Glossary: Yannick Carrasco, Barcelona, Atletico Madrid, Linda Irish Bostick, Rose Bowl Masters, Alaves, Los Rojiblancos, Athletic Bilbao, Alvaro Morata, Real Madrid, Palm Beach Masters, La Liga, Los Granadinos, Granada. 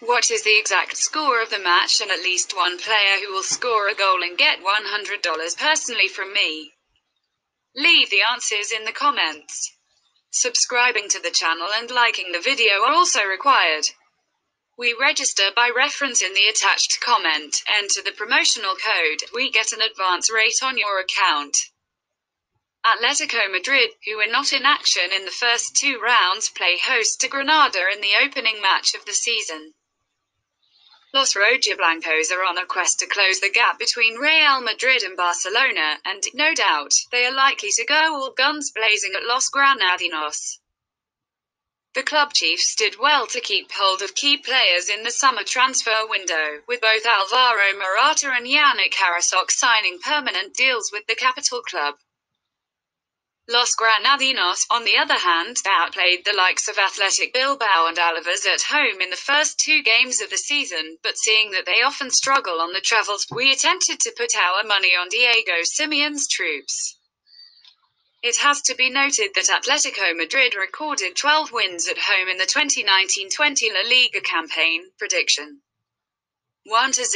What is the exact score of the match and at least one player who will score a goal and get $100 personally from me? Leave the answers in the comments. Subscribing to the channel and liking the video are also required. We register by reference in the attached comment, enter the promotional code, we get an advance rate on your account. Atletico Madrid, who were not in action in the first two rounds, play host to Granada in the opening match of the season. Los Rojiblancos are on a quest to close the gap between Real Madrid and Barcelona, and, no doubt, they are likely to go all guns blazing at Los Granadinos. The club chiefs did well to keep hold of key players in the summer transfer window, with both Alvaro Morata and Yannick Carrasco signing permanent deals with the capital club. Los Granadinos, on the other hand, outplayed the likes of Athletic Bilbao and Alaves at home in the first two games of the season, but seeing that they often struggle on the travels, we attempted to put our money on Diego Simeone's troops. It has to be noted that Atletico Madrid recorded 12 wins at home in the 2019-20 La Liga campaign. Prediction 1-0.